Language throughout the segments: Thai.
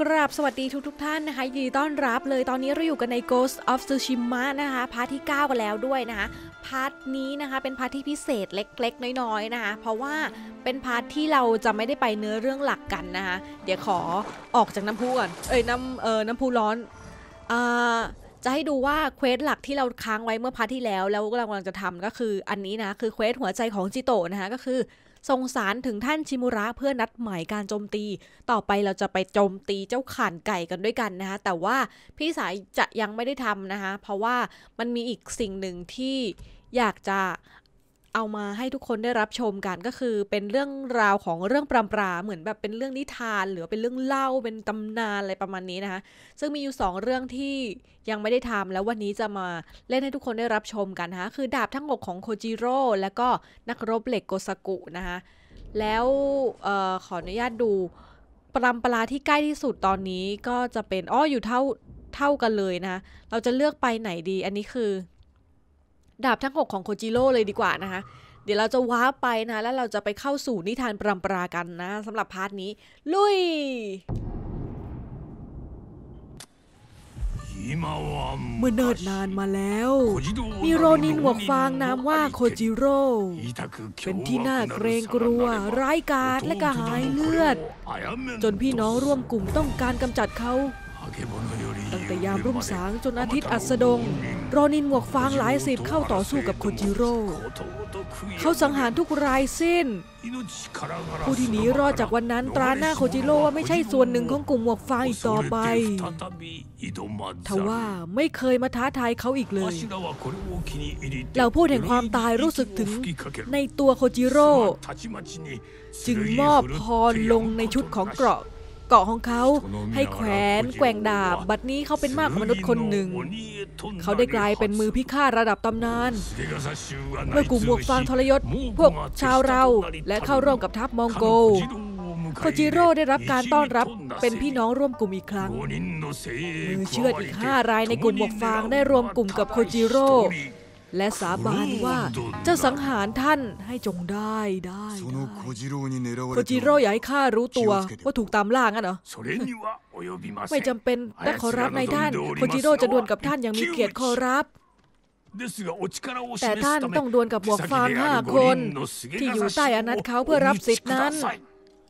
กราบสวัสดีทุกท่านนะคะยินดีต้อนรับเลยตอนนี้เราอยู่กันใน Ghost of Tsushima นะคะพาร์ทที่9กันแล้วด้วยนะคะพาร์ทนี้นะคะเป็นพาร์ทที่พิเศษเล็กๆน้อยๆนะคะเพราะว่าเป็นพาร์ทที่เราจะไม่ได้ไปเนื้อเรื่องหลักกันนะคะเดี๋ยวขอออกจากน้ำพุก่อนน้ำพุร้อนจะให้ดูว่าเควสหลักที่เราค้างไว้เมื่อพาร์ทที่แล้วแล้วเรากำลังจะทำก็คืออันนี้นะคือเควสหัวใจของจิโตะนะคะก็คือส่งสารถึงท่านชิมุระเพื่อนัดหมายการโจมตีต่อไปเราจะไปโจมตีเจ้าข่านไก่กันด้วยกันนะคะแต่ว่าพี่สายจะยังไม่ได้ทำนะคะเพราะว่ามันมีอีกสิ่งหนึ่งที่อยากจะเอามาให้ทุกคนได้รับชมกันก็คือเป็นเรื่องราวของเรื่องปรำปราเหมือนแบบเป็นเรื่องนิทานหรือเป็นเรื่องเล่าเป็นตำนานอะไรประมาณนี้นะคะซึ่งมีอยู่2เรื่องที่ยังไม่ได้ทำแล้ววันนี้จะมาเล่นให้ทุกคนได้รับชมกันนะคะคือดาบทั้ง6ของโคจิโร่แล้วก็นักรบเหล็กโกซากุนะคะแล้วขออนุญาตดูปรำปราที่ใกล้ที่สุดตอนนี้ก็จะเป็นอยู่เท่ากันเลยนะเราจะเลือกไปไหนดีอันนี้คือดาบทั้ง6ของโคจิโร่เลยดีกว่านะคะเดี๋ยวเราจะว้าไปนะแล้วเราจะไปเข้าสู่นิทานปรำปรากันนะสำหรับพาร์ทนี้ลุยเมื่อเนิ่นนานมาแล้วมีโรนินหัวฟางนามว่าโคจิโร่เป็นที่น่าเกรงกลัวร้ายกาจและกระหายเลือดจนพี่น้องร่วมกลุ่มต้องการกำจัดเขาตั้งแต่ยามรุ่งสางจนอาทิตย์อัสดงโรนินหมวกฟางหลายสิบเข้าต่อสู้กับโคจิโร่เขาสังหารทุกรายสิ้นผู้ที่หนีรอดจากวันนั้นตราหน้าโคจิโร่ว่าไม่ใช่ส่วนหนึ่งของกลุ่มหมวกฟางอีกต่อไปทว่าไม่เคยมาท้าทายเขาอีกเลยเหล่าผู้แห่งความตายรู้สึกถึงในตัวโคจิโร่จึงมอบพรลงในชุดของเกาะของเขาให้แขวนแกว่งดาบบัดนี้เขาเป็นมากกว่ามนุษย์คนหนึ่งเขาได้กลายเป็นมือพิฆาตระดับตำนานเมื่อกลุ่มหมวกฟางทรยศพวกชาวเราและเข้าร่วมกับทัพมองโกลโคจิโร่ได้รับการต้อนรับเป็นพี่น้องร่วมกลุ่มอีกครั้งมือเชือดอีก5รายในกลุ่มหมวกฟางได้รวมกลุ่มกับโคจิโร่และสาบานว่าจะสังหารท่านให้จงได้โคจิโร่อย่าให้ข้ารู้ตัวว่าถูกตามล่างั้นเหรอไม่จำเป็นแต่ขอรับนายท่านโคจิโร่จะดวลกับท่านอย่างมีเกียรติขอรับแต่ท่านต้องดวลกับหมวกฟาง5คนที่อยู่ใต้อานัตเขาเพื่อรับสิทธินั้น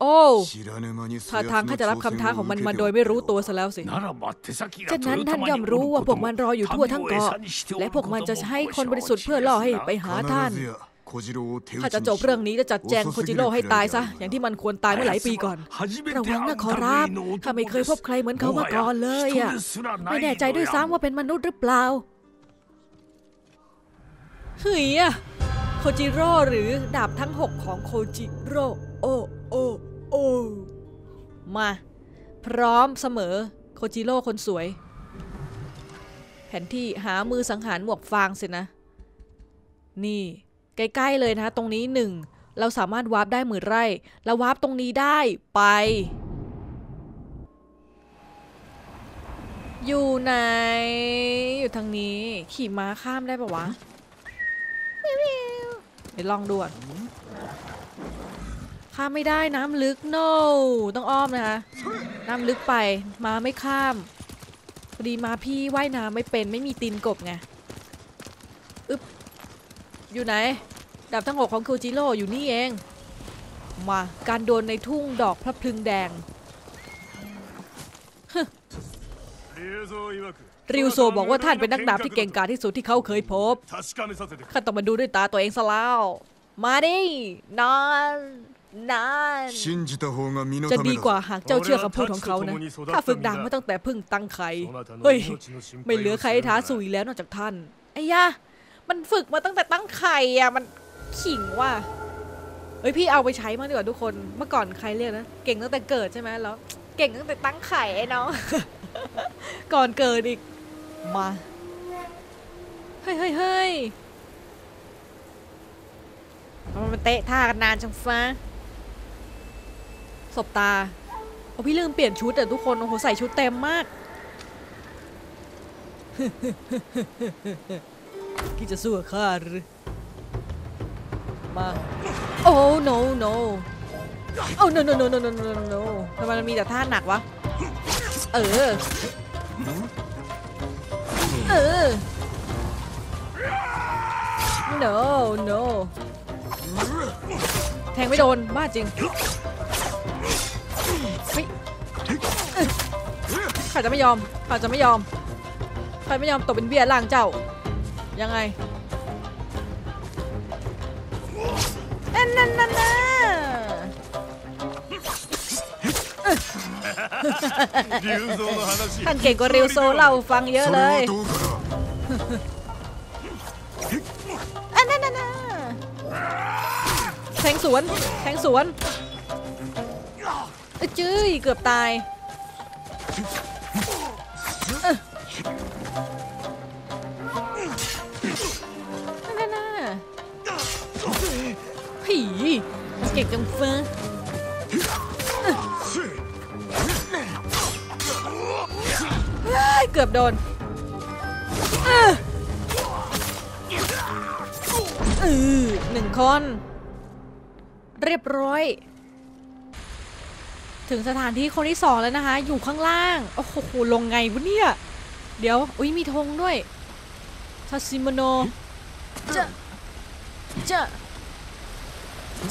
โอ้ท่าทางข้าจะรับคำท้าของมันมาโดยไม่รู้ตัวซะแล้วสิฉะนั้นท่านย่อมรู้ว่าพวกมันรออยู่ทั่วทั้งเกาะและพวกมันจะใช้คนบริสุทธิ์เพื่อล่อให้ไปหาท่านข้าจะจบเรื่องนี้และจัดแจงโคจิโร่ให้ตายซะอย่างที่มันควรตายเมื่อหลายปีก่อนระวังนะขอรับข้าไม่เคยพบใครเหมือนเขามาก่อนเลยอ่ะไม่แน่ใจด้วยซ้ำว่าเป็นมนุษย์หรือเปล่าเฮ้ยโคจิโร่หรือดาบทั้ง6ของโคจิโร่โอ้ มาพร้อมเสมอโคจิโร่คนสวยแผนที่หามือสังหารหมวกฟางสินะนี่ใกล้ๆเลยนะตรงนี้1เราสามารถวาร์ปได้10,000 ไร่เราวาร์ปตรงนี้ได้ไปอยู่ไหนอยู่ทางนี้ขี่ม้าข้ามได้ปะวะเดี๋ยวลองดูอ่ะข้ามไม่ได้น้ำลึก no ต้องอ้อมนะคะน้ำลึกไปมาไม่ข้ามพอดีมาพี่ว่ายน้ำไม่เป็นไม่มีตีนกบไงอึ๊บอยู่ไหนดาบทั้ง6ของโคจิโร่อยู่นี่เองมาการโดนในทุ่งดอกพระพลึงแดงริวโซบอกว่าท่านเป็นนักดาบที่เก่งกาจที่สุดที่เขาเคยพบข้าต้องมาดูด้วยตาตัวเองซะแล้วมาดินอนจะดีกว่าหากเจ้าเชื่อคำพูดของเขานะถ้าฝึกดาบมาตั้งแต่พึ่งตั้งไข่เฮ้ยไม่เหลือใครท้าสู้อีกแล้วนอกจากท่านไอ้ยะมันฝึกมาตั้งแต่ตั้งไข่อะมันขิงว่ะเฮ้ยพี่เอาไปใช้มากดีกว่าทุกคนเมื่อก่อนใครเรียกนะเก่งตั้งแต่เกิดใช่ไหมแล้วเก่งตั้งแต่ตั้งไข่ไอ้น้องก่อนเกิดอีกมาเฮ้ยมันเตะท่ากันนานจังฟ้าศพตาโอ้พี่ลืมเปลี่ยนชุดแต่ทุกคนโอ้โหใส่ชุดเต็มมากที่จะสู้กับข้าหรือมาโอ้ no โอ้ no ทำไมมันมีแต่ท่าหนักวะ เออเออ no no แทงไม่โดนบ้าจริงข้าจะไม่ยอมข้าจะไม่ยอมข้าไม่ยอมตกเป็นเบี้ยล่างเจ้ายังไงนั่นนั่นนะท่านเก่งกว่าริวโซเล่าฟังเยอะเลยอันนั้นนะแทงสวนแทงสวนจื้อเกือบตายนั่นน่ะผีเก่งจังเฟ้อเกือบโดนหนึ่งคนเรียบร้อยถึงสถานที่คนที่สองแล้วนะคะอยู่ข้างล่างโอ้โหลงไงวะเนี่ยเดี๋ยวอุ้ยมีธงด้วยทาซิโมโนจ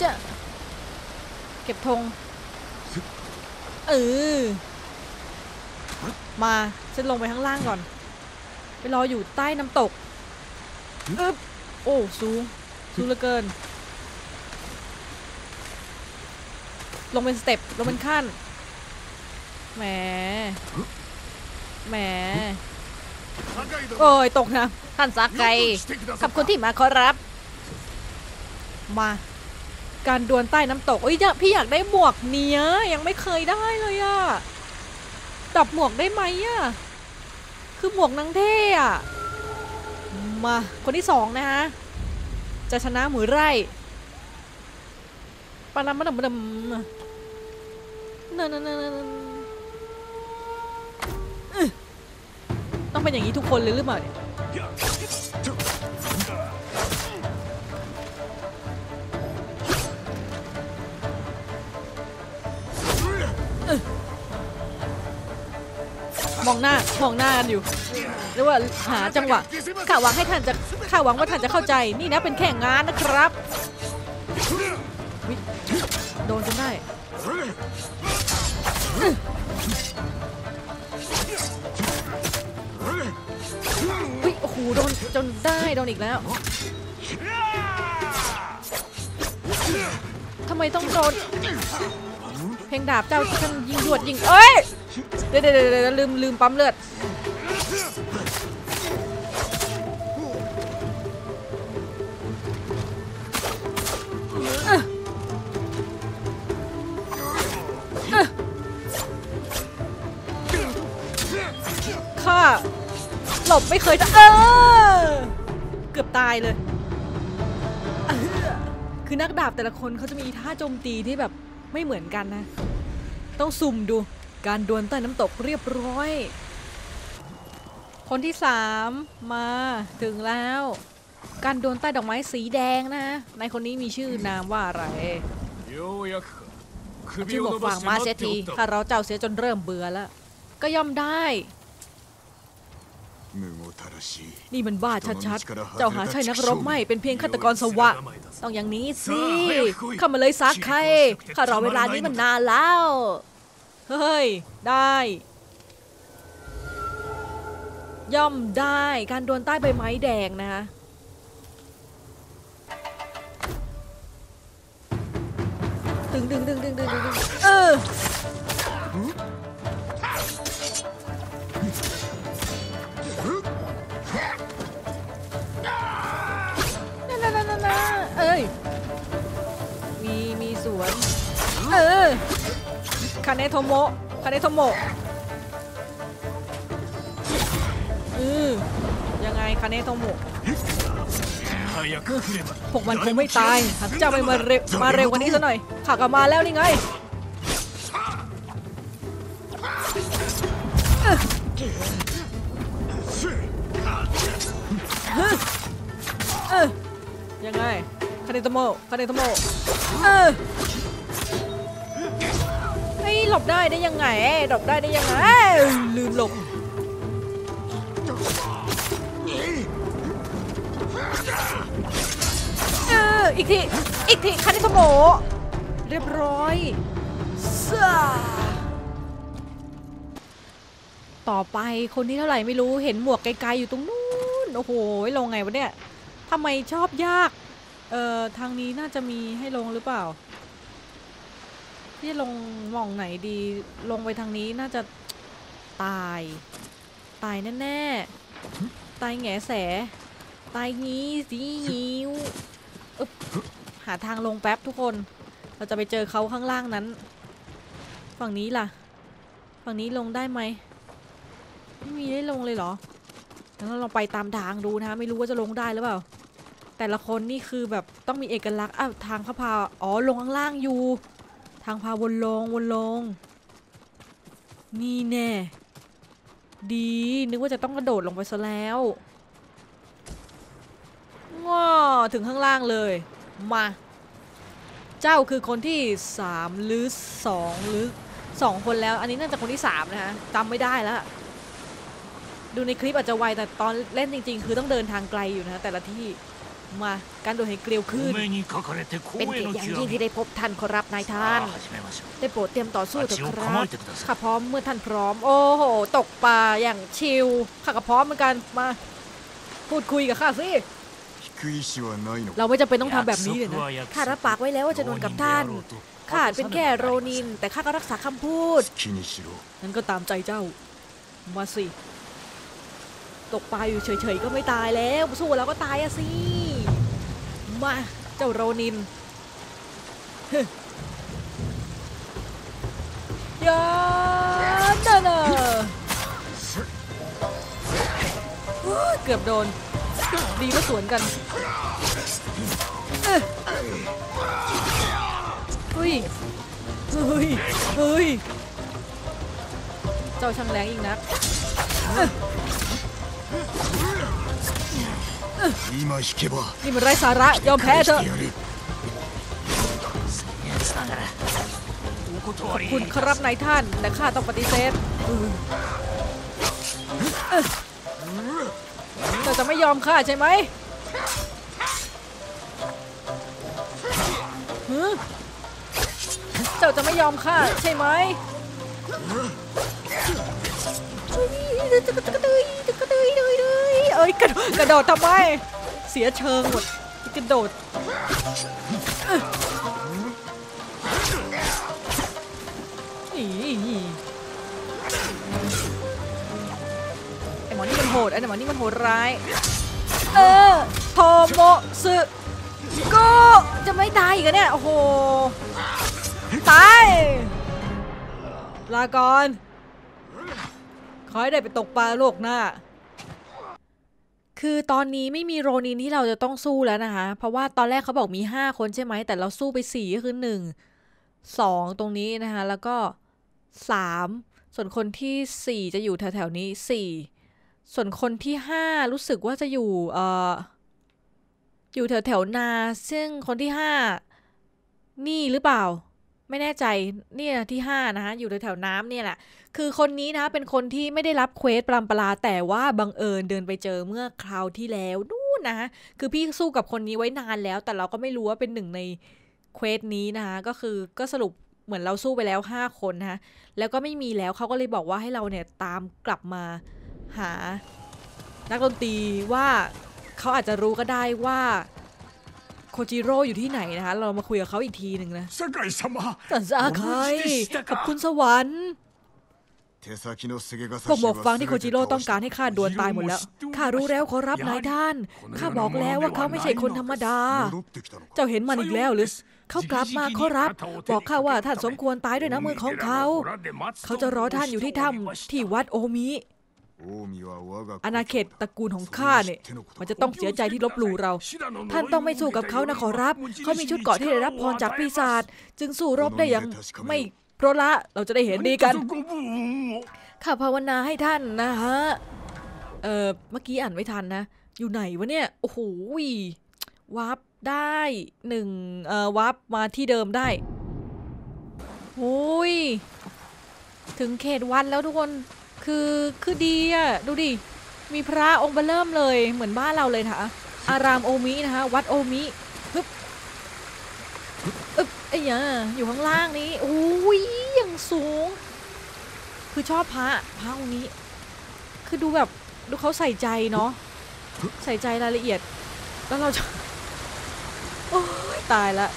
ะเก็บธงมาฉันลงไปข้างล่างก่อนไปรออยู่ใต้น้ำตกโอ้สูงสูงเหลือเกินลงเป็นสเต็ปลงเป็นขั้นแหมแหมโอ้ยตกนะท่านซากไก่กับคนที่มาขอรับมาการดวลใต้น้ำตกโอ้ยพี่อยากได้หมวกเนี้ยยังไม่เคยได้เลยอะดับหมวกได้ไหมอะคือหมวกนางเท่อะมาคนที่สองนะฮะจะชนะหมือไร่ปาลามาดำดำต้องเป็นอย่างนี้ทุกคนเลยหรือเปล่ามองหน้ามองหน้ากันอยู่เรียกว่าหาจังหวะข้าหวังให้ท่านจะข้าหวังว่าท่านจะเข้าใจนี่นะเป็นแค่งานนะครับโดนจนได้โอ้โหโดนจนได้โดนอีกแล้วทำไมต้องโดนเพลงดาบเจ้าช่างยิงหยวดยิงเอ้ยเดี๋ยวลืมปั๊มเลือดข้าหลบไม่เคยจะเกือบตายเลยคือนักดาบแต่ละคนเขาจะมีท่าโจมตีที่แบบไม่เหมือนกันนะต้องซุ่มดูการดวลใต้น้ำตกเรียบร้อยคนที่สามมาถึงแล้วการดวลใต้ดอกไม้สีแดงนะในคนนี้มีชื่อนามว่าอะไรชื่อบอกฟังมาเสียทีข้าเราเจ้าเสียจนเริ่มเบื่อแล้วก็ย่อมได้นี่มันบ้าชัดๆเจ้าหาใช่นักรบไม่เป็นเพียงฆาตกรสวะต้องอย่างนี้สิเข้ามาเลยซักใครข้ารอเวลานี้มันนานแล้วเฮ้ยได้ย่อมได้การดวลใต้ใบไม้แดงนะคะดึงเอ้ยมีสวนคาเนโทโมะคาเนโทโมะยังไงคาเนโทโมะพวกมันคงไม่ตายหากเจ้าไม่มาเร็วกว่านี้ซะหน่อยข้ากลับมาแล้วนี่ไงยังไงคาเนโทโมะคาเนโทโมะไอ้ หลบได้ยังไงหลบได้ยังไงลืมหลบอีกทีคานิสโมเรียบร้อยต่อไปคนที่เท่าไหร่ไม่รู้เห็นหมวกไกลๆอยู่ตรงนู้นโอ้โหลงไงวะเนี่ยทำไมชอบยากทางนี้น่าจะมีให้ลงหรือเปล่าที่ลงมองไหนดีลงไปทางนี้น่าจะตายแน่ๆตายแง่แสตายงี้สิยิ้วหาทางลงแป๊บทุกคนเราจะไปเจอเขาข้างล่างนั้นฝั่งนี้ล่ะฝั่งนี้ลงได้ไหมไม่มีได้ลงเลยเหรองั้นเราไปตามทางดูนะไม่รู้ว่าจะลงได้หรือเปล่าแต่ละคนนี่คือแบบต้องมีเอกลักษณ์อ้าวทางเขาพาอ๋อลงข้างล่างอยู่ทางพาวนลงนี่แน่ดีนึกว่าจะต้องกระโดดลงไปซะแล้วว้าถึงข้างล่างเลยมาเจ้าคือคนที่3หรือ2หรือ2คนแล้วอันนี้น่าจะคนที่3นะคะจำไม่ได้แล้วดูในคลิปอาจจะไวแต่ตอนเล่นจริงๆคือต้องเดินทางไกลอยู่นะแต่ละที่มาการโดดเห็นเกลียวขึ้นเป็นเกียรติอย่างยิ่งที่ได้พบท่านขอรับนายท่านได้โปรดเตรียมต่อสู้เถอะครับข้าพร้อมเมื่อท่านพร้อมโอ้โหตกปลาอย่างชิลข้าก็พร้อมเหมือนกันมาพูดคุยกับข้าสิเราไม่จำเป็นต้องทำแบบนี้เลยนะข้ารับปากไว้แล้วว่าจะนวลกับท่านข้าเป็นแค่โรนินแต่ข้าก็รักษาคำพูดนั้นก็ตามใจเจ้ามาสิตกปลาอยู่เฉยๆก็ไม่ตายแล้วสู้แล้วก็ตายอะสิมาเจ้าโรนินยาเนอเกือบโดนดีมาสวนกันเฮ้ยเจ้าช่างแรงอีกนักนี่มันไร้สาระยอมแพ้เถอะขอบคุณครับนายท่านแต่ข้าต้องปฏิเสธเราจะไม่ยอมข้าใช่ไหมเจ้าจะไม่ยอมข้าใช่ไหมเอ้ยกระโดดทำไมเสียเชิงหมดกระโดดไอหมอนี่มันโหดไอหมอนี่มันโหดร้ายโทโมสึก็จะไม่ตายอีกเนี่ยโอ้โหตายลาก่อนขอให้ได้ไปตกปลาโลกหน้าคือตอนนี้ไม่มีโรนินที่เราจะต้องสู้แล้วนะคะเพราะว่าตอนแรกเขาบอกมี5คนใช่ไหมแต่เราสู้ไป4ก็คือ1 2ตรงนี้นะคะแล้วก็3ส่วนคนที่4จะอยู่แถวๆนี้4ส่วนคนที่5รู้สึกว่าจะอยู่อยู่แถวๆนาซึ่งคนที่5นี่หรือเปล่าไม่แน่ใจเนี่ยที่5นะคะอยู่แถวๆน้ำเนี่ยแหละคือคนนี้นะเป็นคนที่ไม่ได้รับเควสปรามปลาแต่ว่าบังเอิญเดินไปเจอเมื่อคราวที่แล้วนู่นนะคะคือพี่สู้กับคนนี้ไว้นานแล้วแต่เราก็ไม่รู้ว่าเป็นหนึ่งในเควสนี้นะคะก็คือก็สรุปเหมือนเราสู้ไปแล้ว5คนนะคะแล้วก็ไม่มีแล้วเขาก็เลยบอกว่าให้เราเนี่ยตามกลับมาหานักดนตรีว่าเขาอาจจะรู้ก็ได้ว่าโคจิโร่อยู่ที่ไหนนะคะเรามาคุยกับเขาอีกทีหนึ่งนะสักไก่สมาสันซาไคขอบคุณสวรรค์พวกหมวกฟางที่โคจิโร่ต้องการให้ข้าดวลตายหมดแล้วข้ารู้แล้วขอรับนายท่านข้าบอกแล้วว่าเขาไม่ใช่คนธรรมดาเจ้าเห็นมันอีกแล้วหรือเขากลับมาขอรับบอกข้าว่าท่านสมควรตายด้วยน้ำมือของเขาเขาจะรอท่านอยู่ที่ถ้ำที่วัดโอมิอาณาเขตตระกูลของข้าเนี่ยมันจะต้องเสียใจที่ลบหลู่เราท่านต้องไม่สู้กับเขานะขอรับเขามีชุดเกราะที่ได้รับพรจากปีศาจจึงสู้รบได้อย่างไม่พระละเราจะได้เห็นดีกันข้าภาวนาให้ท่านนะฮะเมื่อกี้อ่านไม่ทันนะอยู่ไหนวะเนี่ยโอ้โหวับได้1วับมาที่เดิมได้โอ้ย ถึงเขตวัดแล้วทุกคนคือดีอ่ะดูดิมีพระองค์เบอเริ่มเลยเหมือนบ้านเราเลยค่ะอารามโอมินะคะวัดโอมิฮึบไอ้เนี่ยอยู่ข้างล่างนี้โอ้ยยังสูงคือชอบพระองค์นี้คือดูแบบดูเขาใส่ใจเนาะใส่ใจรายละเอียดแล้วเราจะโอ้ยตายละ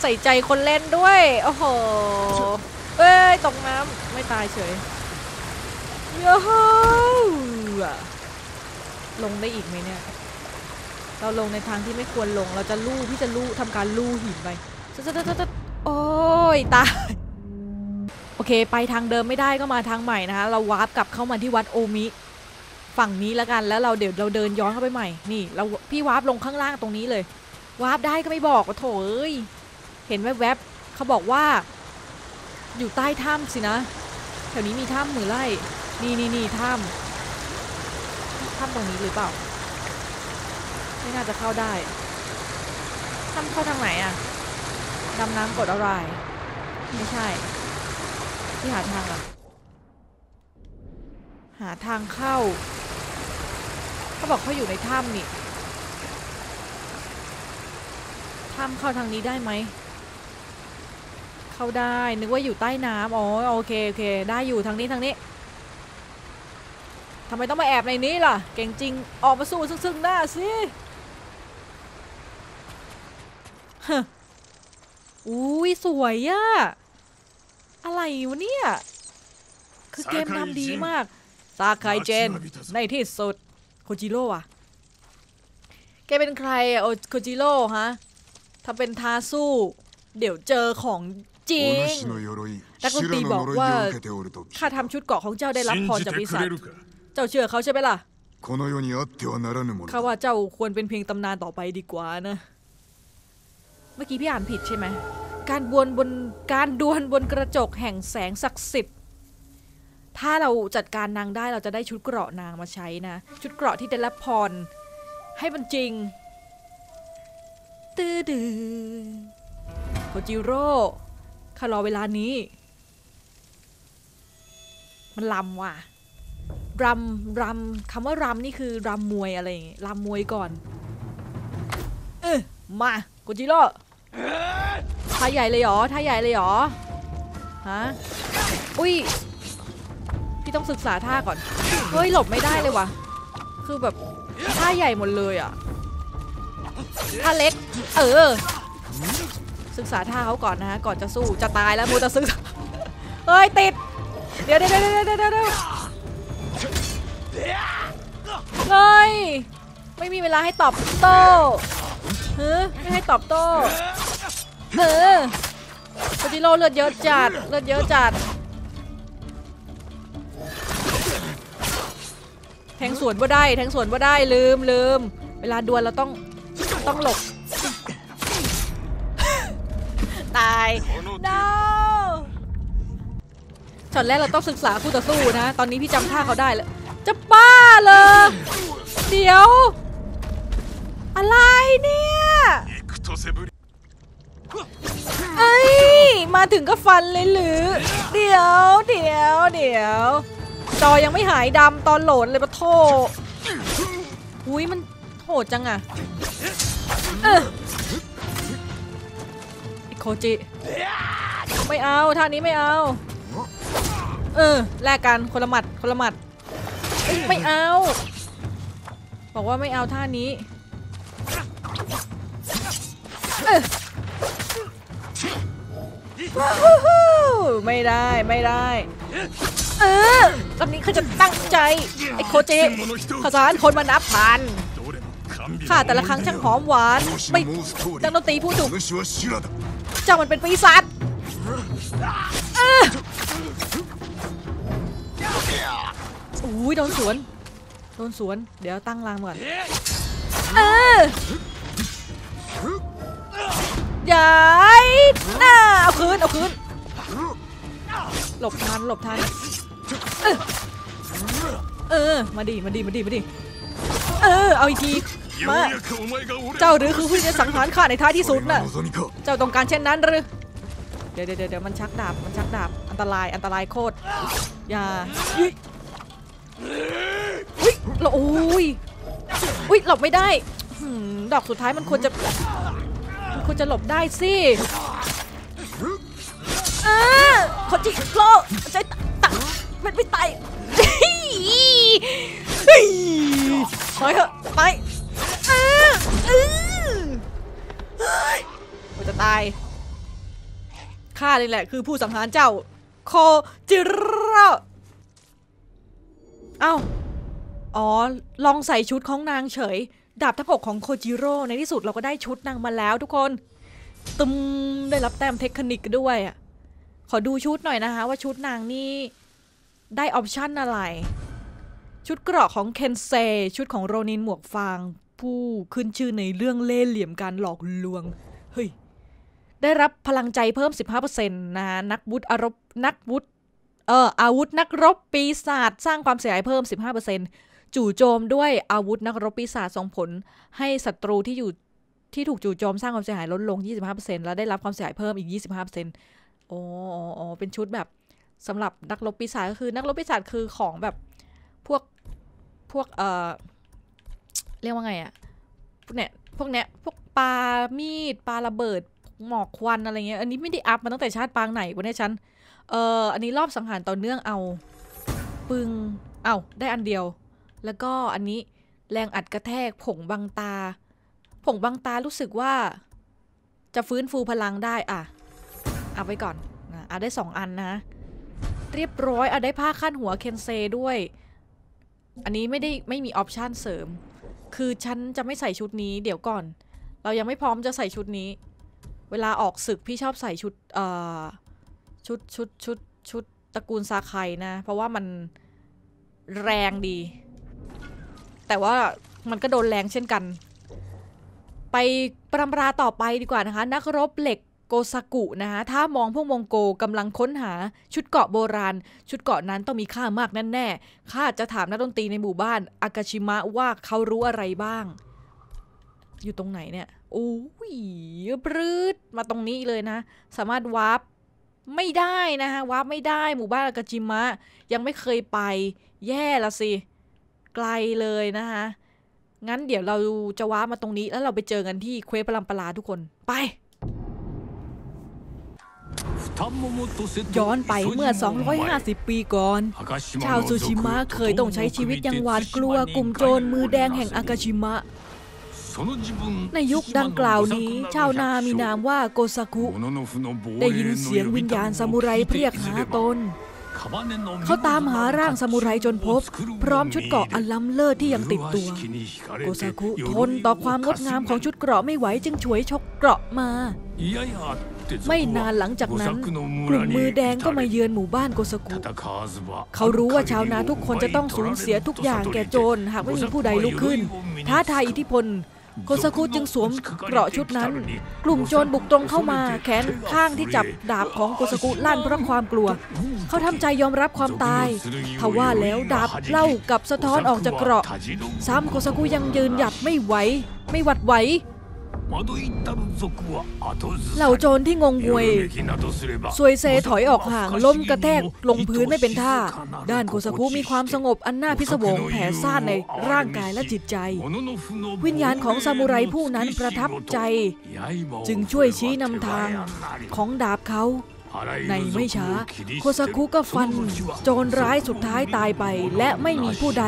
ใส่ใจคนเล่นด้วยโอ้โหเอ้ยตกน้ำไม่ตายเฉยโอ้โหลงได้อีกไหมเนี่ยเราลงในทางที่ไม่ควรลงเราจะลู่พี่จะลู่ทำการลู่หินไปโอ้ยตายโอเคไปทางเดิมไม่ได้ก็มาทางใหม่นะคะเราวาร์ปกลับเข้ามาที่วัดโอมิฝั่งนี้แล้วกันแล้วเราเดี๋ยวเราเดินย้อนเข้าไปใหม่นี่เราพี่วาร์ปลงข้างล่างตรงนี้เลยวาร์ปได้ก็ไม่บอกว่าโถเอ้ยเห็นแวบๆเขาบอกว่าอยู่ใต้ถ้ำสินะแถวนี้มีถ้ำหมื่นไร่นี่ถ้ำตรงนี้หรือเปล่าไม่น่าจะเข้าได้ถ้ำเข้าทางไหนอะดำน้ำกดอะไรไม่ใช่ที่หาทางอะหาทางเข้าเขาบอกเขาอยู่ในถ้ำนี่ถ้ำเข้าทางนี้ได้ไหมเข้าได้นึกว่าอยู่ใต้น้ำอ๋อโอเคได้อยู่ทางนี้ทำไมต้องมาแอบในนี้ล่ะเก่งจริงออกมาสู้ซึ่งหน้าสิฮะอุ้ยสวยอะอะไรวะเนี่ยคือเกมทำดีมากซาคายเจนในที่สุดโคจิโร่อะแกเป็นใครอะโคจิโร่ฮะถ้าเป็นทาสู้เดี๋ยวเจอของจริงนักดนตรีบอกว่าข้าทำชุดเกาะของเจ้าได้รับพรจากปีศาจเจ้าเชื่อเขาใช่ไหมล่ะข้าว่าเจ้าควรเป็นเพียงตำนานต่อไปดีกว่านะเมื่อกี้พี่อ่านผิดใช่ไหมการดวลบนกระจกแห่งแสงศักดิ์สิทธิ์ถ้าเราจัดการนางได้เราจะได้ชุดเกราะนางมาใช้นะชุดเกราะที่ได้รับพรให้มันจริงตื้อดื้อโคจิโร่ข้ารอเวลานี้มันรำว่ะรำคำว่ารำนี่คือรำมวยอะไรอย่างงี้รำมวยก่อนมาโคจิโร่ท่าใหญ่เลยหรอฮะอุ้ยพี่ต้องศึกษาท่าก่อนเฮ้ยหลบไม่ได้เลยว่ะคือแบบท่าใหญ่หมดเลยอ่ะท่าเล็กศึกษาท่าเขาก่อนนะฮะก่อนจะสู้จะตายแล้วมูจะศึกษาเฮ้ยติดเดี๋ยวเฮ้ยไม่มีเวลาให้ตอบโต้ไม่ให้ตอบโต้โคจิโร่เลือดเยอะจัดแทงสวนบ่ได้ลืมเวลาดวลเราต้องหลบตายช็อตแรกเราต้องศึกษาคู่ต่อสู้นะตอนนี้พี่จำท่าเขาได้แล้วจะบ้าเลยเดี๋ยวอะไรเนี่ยเอ้ยมาถึงก็ฟันเลยหรือเดี๋ยวจอยังไม่หายดำตอนโหลนเลยปะโถอุ้ยมันโหดจังอะโคจิไม่เอาท่านี้ไม่เอาแลกกันคนละหมัดไม่เอาบอกว่าไม่เอาท่านี้ไม่ได้ตอนนี้เขาจะตั้งใจไอ้โคจิข้าสารคนมานับพันข้าแต่ละครั้งช่างหอมหวานไปดังดนตรีพูดถูกเจ้ามันเป็นปีศาจอุ้ยโดนสวนเดี๋ยวตั้งรางก่อนย้ายหน้าเอาคืนหลบทันมาดิเอาอีกทีมาเจ้าหรือคือผู้จะสังหารข้าในท้ายที่สุดน่ะเจ้าต้องการเช่นนั้นหรือ เดี๋ยวมันชักดาบอันตรายโคตรอย่าเราอุ้ยหลบไม่ได้ดอกสุดท้ายมันควรจะหลบได้สิคนจิโลใจตักมันไม่ตายถอยเถอะไปมันจะตายข้านี่แหละคือผู้สังหารเจ้าโคจิโร่เอ้าอ๋อลองใส่ชุดของนางเฉยดาบทั้ง6ของโคจิโร่ในที่สุดเราก็ได้ชุดนางมาแล้วทุกคนตึมได้รับแต้มเทคนิคด้วยอ่ะขอดูชุดหน่อยนะคะว่าชุดนางนี่ได้ออปชั่นอะไรชุดเกราะของเคนเซชุดของโรนินหมวกฟางผู้ขึ้นชื่อในเรื่องเล่ห์เหลี่ยมการหลอกลวงเฮ้ยได้รับพลังใจเพิ่ม 15% นะอาวุธนักรบปีศาจสร้างความเสียหายเพิ่ม 15% จู่โจมด้วยอาวุธนักรบปีศาจส่งผลให้ศัตรูที่ถูกจู่โจมสร้างความเสียหายลดลง 25% และได้รับความเสียหายเพิ่มอีก 25% อ๋อเป็นชุดแบบสำหรับนักรบปีศาจก็คือนักรบปีศาจคือของแบบพวกเรียกว่าไงอะพวกเนี้ยพวกปามีดปาระเบิดหมอกควันอะไรเงี้ยอันนี้ไม่ได้อัพมาตั้งแต่ชาติปางไหนวะเนี่ยฉันอันนี้รอบสังหารต่อเนื่องเอาปึงเอาได้อันเดียวแล้วก็อันนี้แรงอัดกระแทกผงบังตารู้สึกว่าจะฟื้นฟูพลังได้อ่ะเอาไว้ก่อนนะเอาได้2อันนะเรียบร้อยเอาได้ผ้าคาดหัวเคนเซด้วยอันนี้ไม่มีออปชันเสริมคือฉันจะไม่ใส่ชุดนี้เดี๋ยวก่อนเรายังไม่พร้อมจะใส่ชุดนี้เวลาออกศึกพี่ชอบใส่ชุดชุดตระกูลซาไคนะเพราะว่ามันแรงดีแต่ว่ามันก็โดนแรงเช่นกันไปปรำราต่อไปดีกว่านะคะนักรบเหล็กโกซากุนะคะถ้ามองพวกมองโกกำลังค้นหาชุดเกราะโบราณชุดเกราะนั้นต้องมีค่ามากแน่ๆข้าจะถามนักดนตรีในหมู่บ้านอากาชิมะว่าเขารู้อะไรบ้างอยู่ตรงไหนเนี่ยโอ้ยปรืดมาตรงนี้เลยนะสามารถวาร์ปไม่ได้นะคะวาร์ปไม่ได้หมู่บ้านอากาชิมะยังไม่เคยไปแย่ละสิไกลเลยนะคะงั้นเดี๋ยวเราจะวาร์ปมาตรงนี้แล้วเราไปเจอกันที่เควสปรำปราทุกคนไปย้อนไปเมื่อ250ปีก่อนชาวซูชิมะเคยต้องใช้ชีวิตอย่างหวาดกลัวกลุ่มโจรมือแดงแห่งอากาชิมะในยุคดังกล่าวนี้ชาวนามีนามว่าโกซากุได้ยินเสียงวิญญาณซามูไรเรียกหาตนเขาตามหาร่างซามูไรจนพบพร้อมชุดเกราะอันล้ำเลิศที่ยังติดตัวโกซากุทนต่อความงดงามของชุดเกราะไม่ไหวจึงฉวยชกเกราะมาไม่นานหลังจากนั้นกลุ่มมือแดงก็มาเยือนหมู่บ้านโกซากุเขารู้ว่าชาวนาทุกคนจะต้องสูญเสียทุกอย่างแก่โจรหากไม่มีผู้ใดลุกขึ้นท้าทายอิทธิพลโกซากุจึงสวมเกราะชุดนั้นกลุ่มโจรบุกตรงเข้ามาแขนข้างที่จับดาบของโกซากุลั่นเพราะความกลัวเขาทำใจยอมรับความตายทว่าแล้วดาบเล่ากับสะท้อนออกจากเกราะซ้ำโกซากุยังยืนหยัดไม่หวั่นไหวเหล่าโจรที่งงงวยซวยเซถอยออกห่างล้มกระแทกลงพื้นไม่เป็นท่าด้านโกซากุมีความสงบอันน่าพิศวงแผ่ซ่านในร่างกายและจิตใจวิญญาณของซามูไรผู้นั้นประทับใจจึงช่วยชี้นำทางของดาบเขาในไม่ช้าโกซากุก็ฟันโจรร้ายสุดท้ายตายไปและไม่มีผู้ใด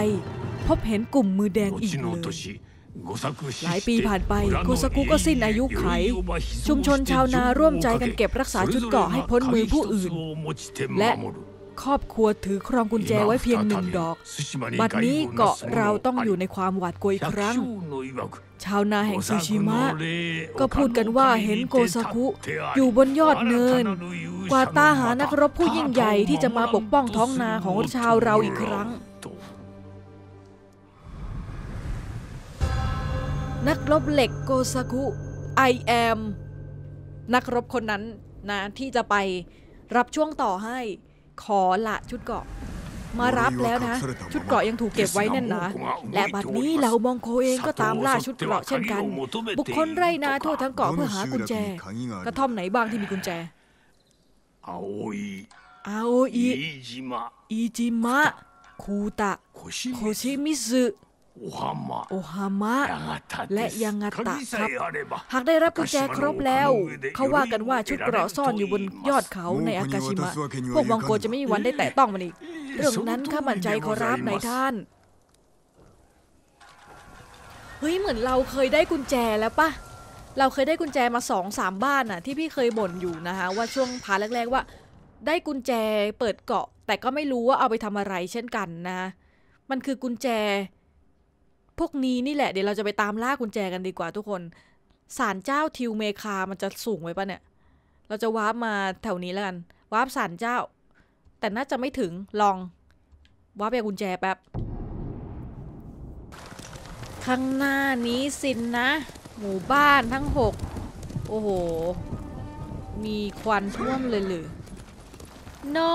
พบเห็นกลุ่มมือแดงอีกเลยหลายปีผ่านไปโกซากุก็สิ้นอายุไขชุมชนชาวนาร่วมใจกันเก็บรักษาชุดเกราะให้พ้นมือผู้อื่นและครอบครัวถือครองกุญแจไว้เพียง1 ดอกบัดนี้เกราะเราต้องอยู่ในความหวาดกลัวอีกครั้งชาวนาแห่งซูชิมะก็พูดกันว่าเห็นโกซากุอยู่บนยอดเนินกว่าตาหานักรบผู้ยิ่งใหญ่ที่จะมาปกป้องท้องนาของชาวเราอีกครั้งนักรบเหล็กโกซากุ I am นักรบคนนั้นนะที่จะไปรับช่วงต่อให้ขอละชุดเกราะมารับแล้วนะชุดเกราะยังถูกเก็บไว้แน่นนะและบัดนี้เหล่ามองโกเองก็ตามล่าชุดเกราะเช่นกันบุคคลไร่นาทั่วทั้งเกาะเพื่อหากุญแจกระท่อมไหนบ้างที่มีกุญแจ อาโออิอาโออิอิจิมะคูตะโคชิมิซึโอฮามะและยังาตะครับหากได้รับกุญแจครบแล้วเขาว่ากันว่าชุดเกราะซ่อนอยู่บนยอดเขาในอากาชิมะพวกมองโกจะไม่มีวันได้แตะต้องมันอีกเรื่องนั้นข้ามั่นใจขอรับนายท่านเฮ้ยเหมือนเราเคยได้กุญแจแล้วปะเราเคยได้กุญแจมา 2-3 บ้านน่ะที่พี่เคยบ่นอยู่นะคะว่าช่วงพาร์ทแรกๆว่าได้กุญแจเปิดเกาะแต่ก็ไม่รู้ว่าเอาไปทำอะไรเช่นกันนะมันคือกุญแจพวกนี้นี่แหละเดี๋ยวเราจะไปตามล่ากุญแจกันดีกว่าทุกคนศาลเจ้าทิวเมคามันจะสูงไว้ปะเนี่ยเราจะวาร์ปมาแถวนี้แล้วกันวาร์ปศาลเจ้าแต่น่าจะไม่ถึงลองวาร์ปไปกุญแจแป๊บข้างหน้านี้สินนะหมู่บ้านทั้ง6โอ้โหมีควันท่วมเลยหรือ no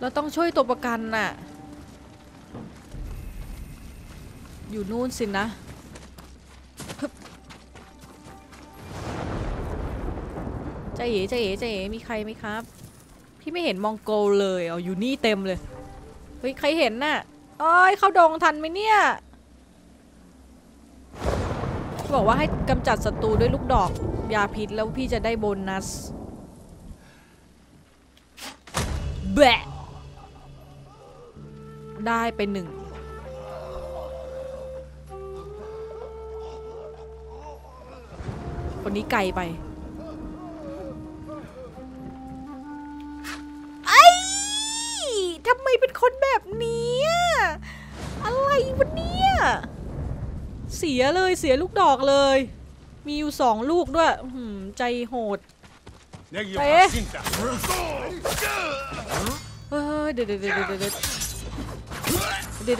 เราต้องช่วยตัวประกันน่ะอยู่นู่นสินะใจเอ๋ใจเอ๋ใจเอ๋มีใครไหมครับพี่ไม่เห็นมองโกเลยอ๋ออยู่นี่เต็มเลยเฮ้ยใครเห็นน่ะอ้อยเข้าดงทันไหมเนี่ยบอกว่าให้กำจัดศัตรูด้วยลูกดอกยาพิษแล้วพี่จะได้โบนัสแบะได้ไป1คนนี้ไกลไปไอ้ทำไมเป็นคนแบบนี้อะไรวะเนี่ยเสียเลยเสียลูกดอกเลยมีอยู่2ลูกด้วยใจโหดเอ๊ะเดี๋ยว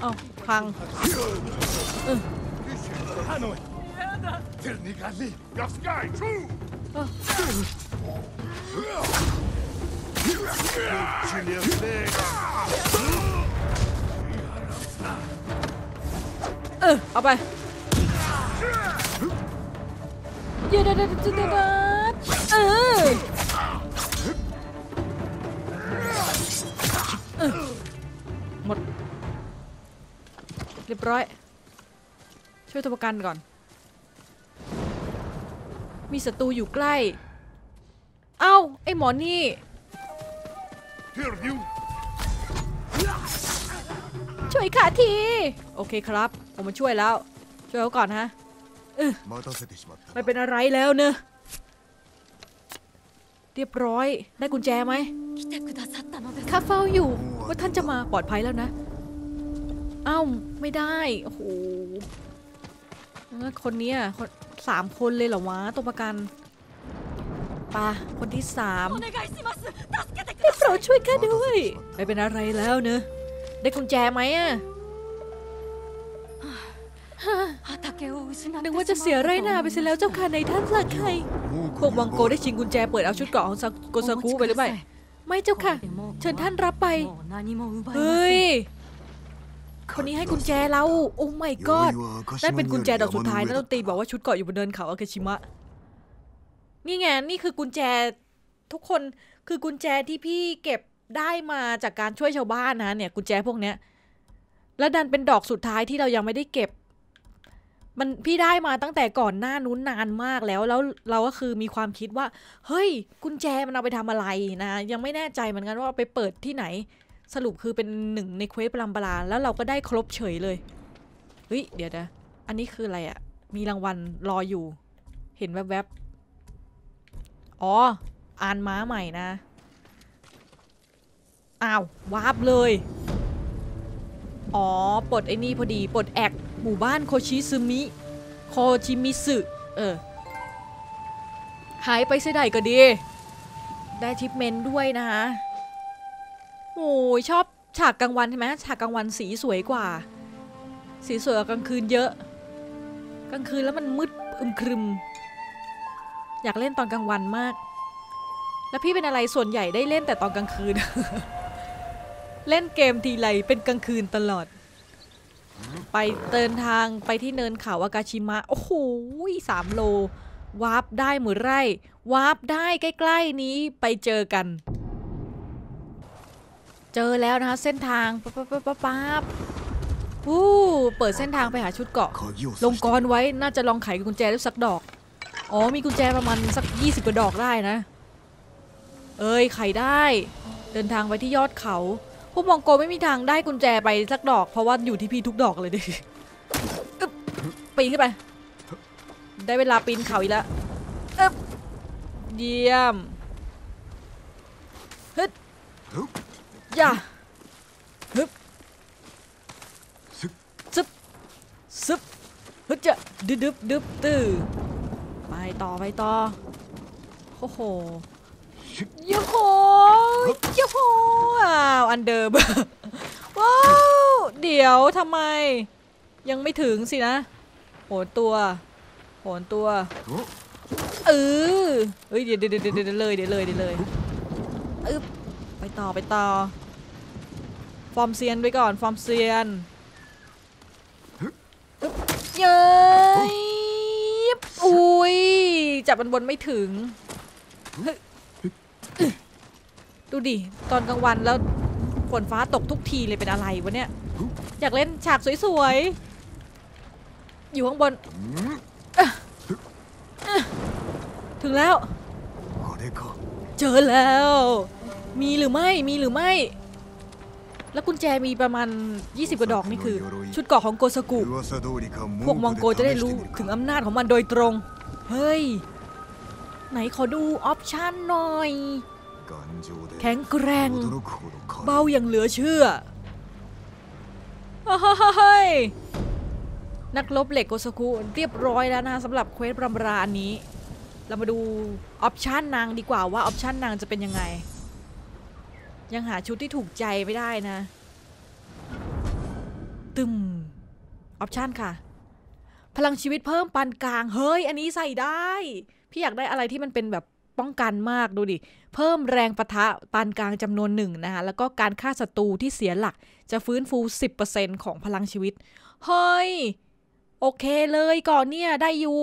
เอาพังเอาไปเดี๋ยวหมดเรียบร้อยช่วยตัวประกันก่อนมีศัตรูอยู่ใกล้เอ้าไอ้หมอนี่ช่วยข้าทีโอเคครับผมมาช่วยแล้วช่วยเขาก่อนฮะไม่เป็นอะไรแล้วเนอะเรียบร้อยได้กุญแจไหมข้าเฝ้าอยู่ว่าท่านจะมาปลอดภัยแล้วนะเอ้าไม่ได้โอ้โหคนนี้3 คนเลยเหรอวะตัวประกันปะคนที่3ได้โปรดช่วยข้าด้วยไม่เป็นอะไรแล้วเนอะได้กุญแจไหมอะนึกว่าจะเสียไร่นาไปเสียแล้วเจ้าค่ะในท่านสักใครพวกวังโกได้ชิงกุญแจเปิดเอาชุดเกราะของโกซากุไปหรือไม่ไม่เจ้าค่ะเชิญท่านรับไปเฮ้ยคนนี้ให้กุญแจเราโอ้ไม่กอดได้เป็นกุญแจดอกสุดท้ายนักดนตรีบอกว่าชุดเกราะอยู่บนเนินเขาอากาชิมะนี่ไงนี่คือกุญแจทุกคนคือกุญแจที่พี่เก็บได้มาจากการช่วยชาวบ้านนะเนี่ยกุญแจพวกเนี้ยแล้วดันเป็นดอกสุดท้ายที่เรายังไม่ได้เก็บมันพี่ได้มาตั้งแต่ก่อนหน้านู้นนานมากแล้วเราก็คือมีความคิดว่าเฮ้ยกุญแจมันเอาไปทำอะไรนะยังไม่แน่ใจเหมือนกันว่าไปเปิดที่ไหนสรุปคือเป็น1ในเควสปรำปราแล้วเราก็ได้ครบเฉยเลยเฮ้ยเดี๋ยวนะอันนี้คืออะไรอ่ะมีรางวัลรออยู่เห็นแวบๆอ๋ออ่านม้าใหม่นะอ้าววาบเลยอ๋อปลดไอ้นี่พอดีปลดแอกหมู่บ้านโคชิมิสึหายไปเสียได้ก็ดีได้ทิปเมนด้วยนะคะโอ้ยชอบฉากกลางวันใช่ไหมฉากกลางวันสีสวยกว่าสีสวยกว่ากลางคืนเยอะกลางคืนแล้วมันมืดครึมอยากเล่นตอนกลางวันมากแล้วพี่เป็นอะไรส่วนใหญ่ได้เล่นแต่ตอนกลางคืน เล่นเกมทีไรเป็นกลางคืนตลอด ไปเดินทางไปที่เนินเขาอากาชิมะโอ้โห3 โลวาร์ปได้เหมือนไร่วาร์ปได้ใกล้ๆนี้ไปเจอกันเจอแล้วนะคะเส้นทางปั๊บเปิดเส้นทางไปหาชุดเกาะลงกรไว้น่าจะลองไขกุญแจด้วยสักดอกอ๋อมีกุญแจประมาณสัก20กว่าดอกได้นะเอ้ยไขได้เดินทางไปที่ยอดเขาพวกมองโกไม่มีทางได้กุญแจไปสักดอกเพราะว่าอยู่ที่พี่ทุกดอกเลยดิปีนขึ้นไปได้เวลาปีนเขาอีกแล้วเยี่ยมฮึดย่าฮึบซึบซึบฮึดจะดึบตื้อไปต่อโอ้โหโยโหอ้าวอันเดิมว้าวเดี๋ยวทำไมยังไม่ถึงสินะโหนตัวเฮ้ยเดี๋ยวเลยไปต่อฟอร์มเซียนไว้ก่อนฟอร์มเซียนเย้อุ้ยจับมันบนไม่ถึงดูดิตอนกลางวันแล้วฝนฟ้าตกทุกทีเลยเป็นอะไรวะเนี่ยอยากเล่นฉากสวยๆอยู่ข้างบนถึงแล้วเจอแล้วมีหรือไม่แล้วกุญแจมีประมาณ20กว่าดอกนี่คือชุดเกาะของโกซากุพวกมองโกจะได้รู้ถึงอำนาจของมันโดยตรงเฮ้ยไหนขอดูออปชั่นหน่อยแข็งแกร่งเบาอย่างเหลือเชื่อเฮ้ยนักลบเหล็กโกซากุเรียบร้อยแล้วนะสำหรับเควสบำราญนี้เรามาดูออปชั่นนางดีกว่าว่าออปชั่นนางจะเป็นยังไงยังหาชุดที่ถูกใจไม่ได้นะตึมออปชั่นค่ะพลังชีวิตเพิ่มปานกลางเฮ้ยอันนี้ใส่ได้พี่อยากได้อะไรที่มันเป็นแบบป้องกันมากดูดิเพิ่มแรงปะทะปานกลางจำนวน1นะคะแล้วก็การฆ่าศัตรูที่เสียหลักจะฟื้นฟู 10% ของพลังชีวิตเฮ้ยโอเคเลยก่อนเนี่ยได้อยู่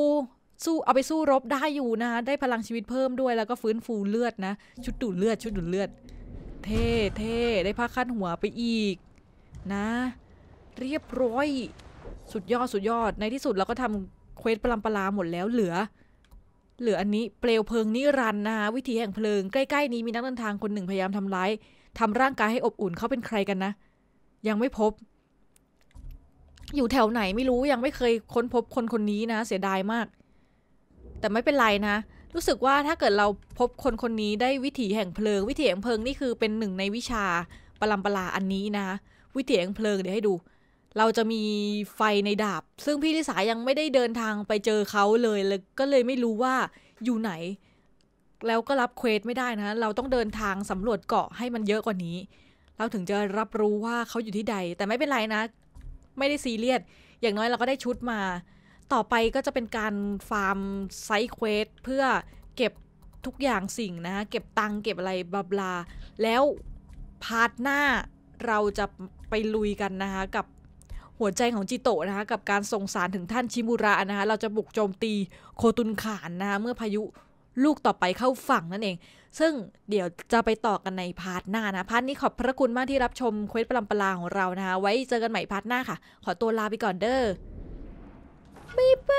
สู้เอาไปสู้รบได้อยู่นะได้พลังชีวิตเพิ่มด้วยแล้วก็ฟื้นฟูเลือดนะชุดดูดเลือดเท่ได้ผ้าคั้นหัวไปอีกนะเรียบร้อยสุดยอดในที่สุดเราก็ทำเควสปลาหมดแล้วเหลืออันนี้เปลวเพลิงนิรันดร์นะคะวิธีแห่งเพลิงใกล้ๆนี้มีนักเดินทางคนหนึ่งพยายามทำร่างกายให้อบอุ่นเขาเป็นใครกันนะยังไม่พบอยู่แถวไหนไม่รู้ยังไม่เคยค้นพบคนนี้นะเสียดายมากแต่ไม่เป็นไรนะรู้สึกว่าถ้าเกิดเราพบคนนี้ได้วิถีแห่งเพลิงวิถีแห่งเพลิงนี่คือเป็น1ในวิชาปลาอันนี้นะวิถีแห่งเพลิงเดี๋ยวให้ดูเราจะมีไฟในดาบซึ่งพี่ลิสายังไม่ได้เดินทางไปเจอเขาเลยก็เลยไม่รู้ว่าอยู่ไหนแล้วก็รับเควสไม่ได้นะเราต้องเดินทางสำรวจเกาะให้มันเยอะกว่านี้เราถึงจะรับรู้ว่าเขาอยู่ที่ใดแต่ไม่เป็นไรนะไม่ได้ซีเรียสอย่างน้อยเราก็ได้ชุดมาต่อไปก็จะเป็นการฟาร์มไซด์เควสเพื่อเก็บทุกอย่างสิ่งนะเก็บตังเก็บอะไรบลาแล้วพาร์ทหน้าเราจะไปลุยกันนะคะกับหัวใจของจิโตะนะคะกับการส่งสารถึงท่านชิมูระนะคะเราจะบุกโจมตีโคตุนขานนะคะเมื่อพายุลูกต่อไปเข้าฝั่งนั่นเองซึ่งเดี๋ยวจะไปต่อกันในพาร์ทหน้านะพาร์ทนี้ขอบพระคุณมากที่รับชมเควสปลาของเรานะคะไว้เจอกันใหม่พาร์ทหน้าค่ะขอตัวลาไปก่อนเด้อบ๊ายบาย